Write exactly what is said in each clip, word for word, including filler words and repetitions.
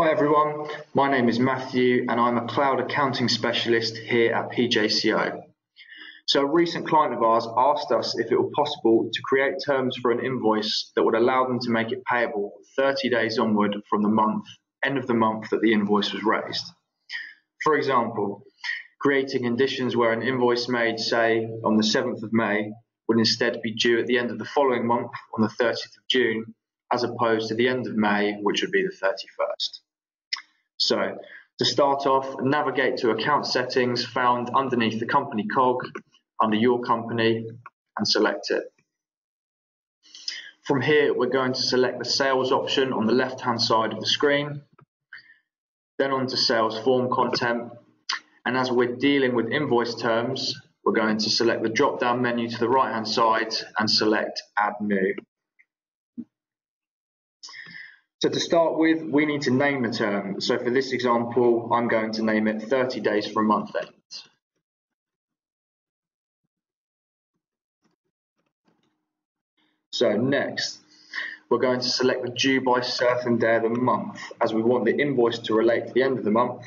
Hi everyone, my name is Matthew and I'm a cloud accounting specialist here at P J C O. So a recent client of ours asked us if it were possible to create terms for an invoice that would allow them to make it payable thirty days onward from the month, end of the month that the invoice was raised. For example, creating conditions where an invoice made, say, on the seventh of May would instead be due at the end of the following month on the thirtieth of June, as opposed to the end of May, which would be the thirty-first. So to start off, navigate to account settings found underneath the company cog, under your company, and select it. From here, we're going to select the sales option on the left-hand side of the screen, then onto sales form content. And as we're dealing with invoice terms, we're going to select the drop-down menu to the right-hand side and select Add New. So to start with, we need to name the term. So for this example, I'm going to name it thirty days from month end. So next, we're going to select the due by certain day of the month, as we want the invoice to relate to the end of the month.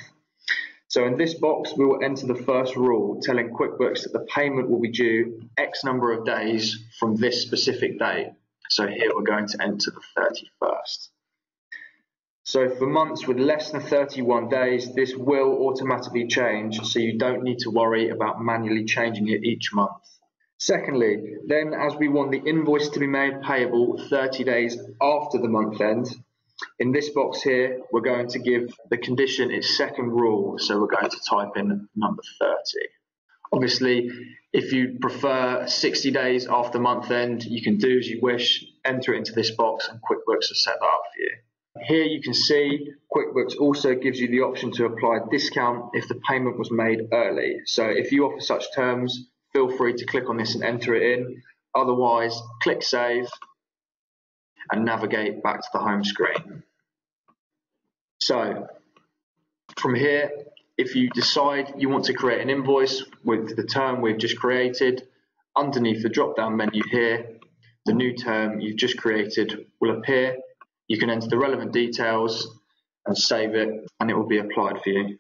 So in this box, we will enter the first rule, telling QuickBooks that the payment will be due X number of days from this specific day. So here we're going to enter the thirty-first. So for months with less than thirty-one days, this will automatically change, so you don't need to worry about manually changing it each month. Secondly, then as we want the invoice to be made payable thirty days after the month end, in this box here, we're going to give the condition its second rule, so we're going to type in number thirty. Obviously, if you prefer sixty days after month end, you can do as you wish, enter it into this box, and QuickBooks will set that up for you. Here you can see QuickBooks also gives you the option to apply a discount if the payment was made early. So if you offer such terms, feel free to click on this and enter it in. Otherwise, click Save and navigate back to the home screen. So from here, if you decide you want to create an invoice with the term we've just created, underneath the drop-down menu here, the new term you've just created will appear. You can enter the relevant details and save it, and it will be applied for you.